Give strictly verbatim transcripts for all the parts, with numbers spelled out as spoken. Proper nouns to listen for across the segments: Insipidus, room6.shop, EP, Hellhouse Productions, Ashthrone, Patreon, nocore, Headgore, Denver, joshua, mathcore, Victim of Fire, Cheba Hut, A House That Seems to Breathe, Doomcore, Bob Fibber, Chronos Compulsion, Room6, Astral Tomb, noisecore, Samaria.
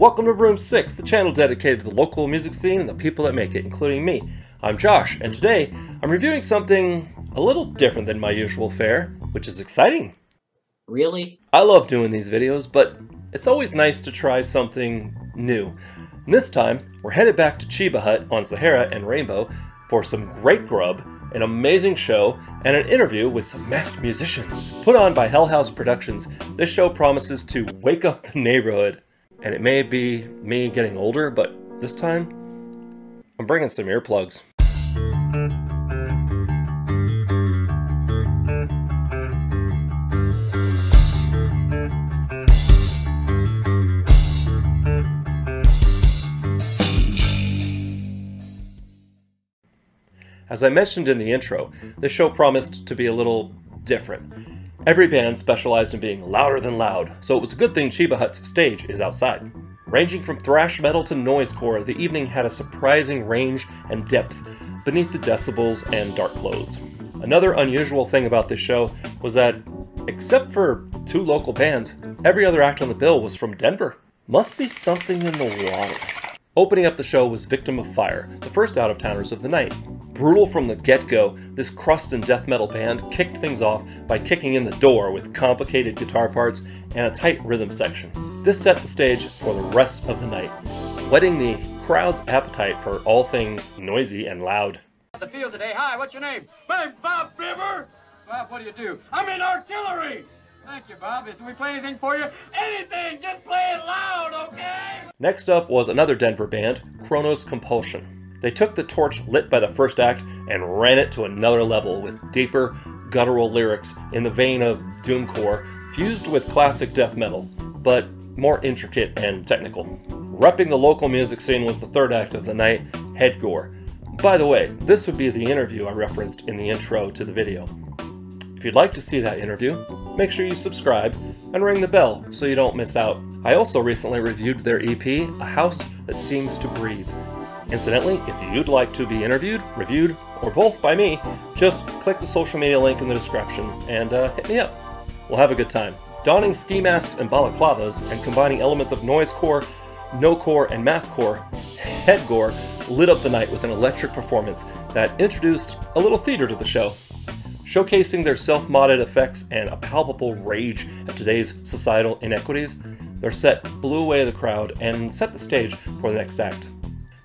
Welcome to Room six, the channel dedicated to the local music scene and the people that make it, including me. I'm Josh, and today I'm reviewing something a little different than my usual fare, which is exciting. Really? I love doing these videos, but it's always nice to try something new. And this time, we're headed back to Cheba Hut on Sahara and Rainbow for some great grub, an amazing show, and an interview with some master musicians. Put on by Hellhouse Productions, this show promises to wake up the neighborhood. And it may be me getting older, but this time, I'm bringing some earplugs. As I mentioned in the intro, this show promised to be a little different. Every band specialized in being louder than loud, so it was a good thing Cheba Hut's stage is outside. Ranging from thrash metal to noisecore, the evening had a surprising range and depth beneath the decibels and dark clothes. Another unusual thing about this show was that, except for two local bands, every other act on the bill was from Denver. Must be something in the water. Opening up the show was Victim of Fire, the first out-of-towners of the night. Brutal from the get-go, this crust and death metal band kicked things off by kicking in the door with complicated guitar parts and a tight rhythm section. This set the stage for the rest of the night, whetting the crowd's appetite for all things noisy and loud. The field today. Hi, what's your name? My name's Bob Fibber. Bob, what do you do? I'm in artillery. Thank you, Bob. Can we play anything for you? Anything! Just play it loud, okay? Next up was another Denver band, Chronos Compulsion. They took the torch lit by the first act and ran it to another level with deeper, guttural lyrics in the vein of Doomcore, fused with classic death metal, but more intricate and technical. Repping the local music scene was the third act of the night, Headgore. By the way, this would be the interview I referenced in the intro to the video. If you'd like to see that interview, make sure you subscribe and ring the bell so you don't miss out. I also recently reviewed their E P, A House That Seems to Breathe. Incidentally, if you'd like to be interviewed, reviewed, or both by me, just click the social media link in the description and uh, hit me up. We'll have a good time. Donning ski masks and balaclavas and combining elements of noisecore, nocore, and mathcore, Headgore lit up the night with an electric performance that introduced a little theater to the show, showcasing their self-modded effects and a palpable rage at today's societal inequities. Their set blew away the crowd and set the stage for the next act.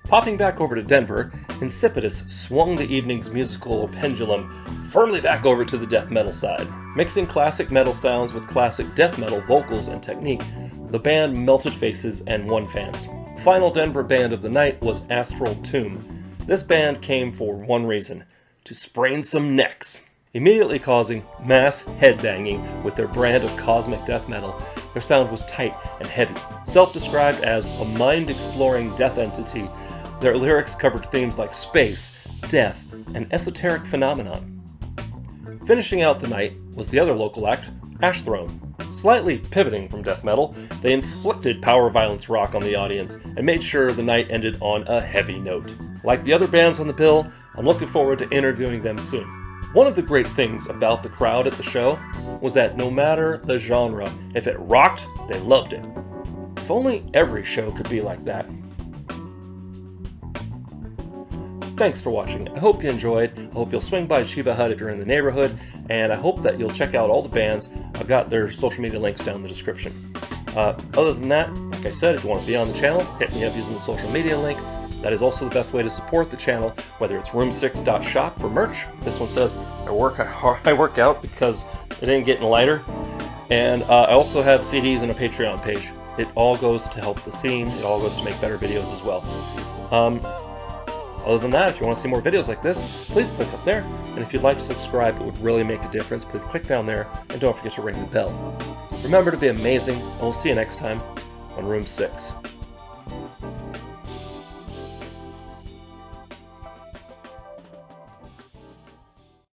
Popping back over to Denver, Insipidus swung the evening's musical pendulum firmly back over to the death metal side. Mixing classic metal sounds with classic death metal vocals and technique, the band melted faces and won fans. Final Denver band of the night was Astral Tomb. This band came for one reason, to sprain some necks, immediately causing mass headbanging with their brand of cosmic death metal. Their sound was tight and heavy, self-described as a mind-exploring death entity. Their lyrics covered themes like space, death, and esoteric phenomenon. Finishing out the night was the other local act, Ashthrone. Slightly pivoting from death metal, they inflicted power violence rock on the audience and made sure the night ended on a heavy note. Like the other bands on the bill, I'm looking forward to interviewing them soon. One of the great things about the crowd at the show was that no matter the genre, if it rocked, they loved it. If only every show could be like that. Thanks for watching. I hope you enjoyed. I hope you'll swing by Cheba Hut if you're in the neighborhood, and I hope that you'll check out all the bands. I've got their social media links down in the description. Uh, other than that, like I said, if you want to be on the channel, hit me up using the social media link. That is also the best way to support the channel, whether it's room six dot shop for merch. This one says, I work, I work out because it ain't getting lighter. And uh, I also have C Ds and a Patreon page. It all goes to help the scene. It all goes to make better videos as well. Um, Other than that, if you want to see more videos like this, please click up there. And if you'd like to subscribe, it would really make a difference. Please click down there, and don't forget to ring the bell. Remember to be amazing, and we'll see you next time on Room six.